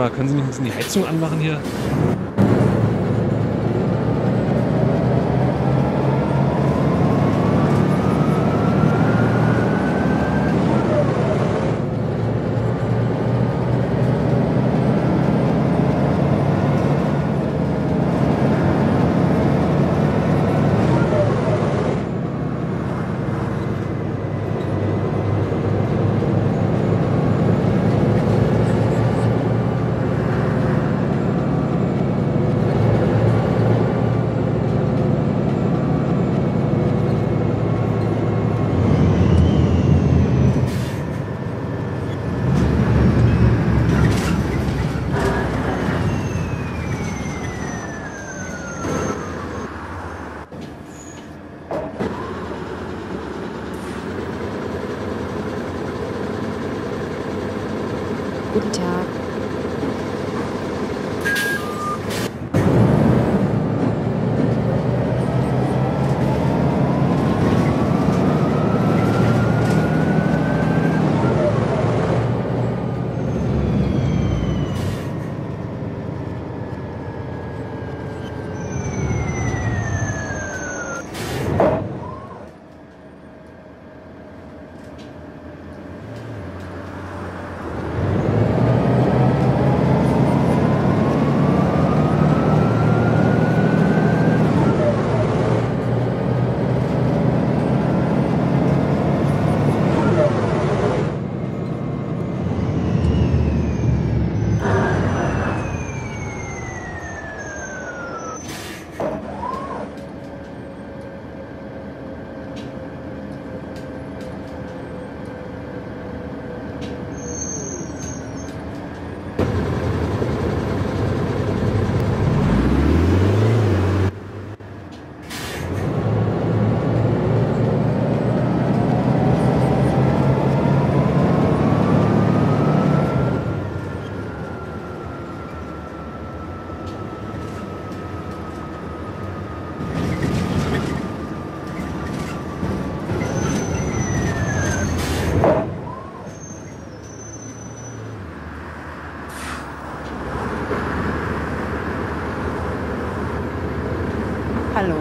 mal, können Sie nicht ein bisschen die Heizung anmachen hier? Guten Tag. Hallo.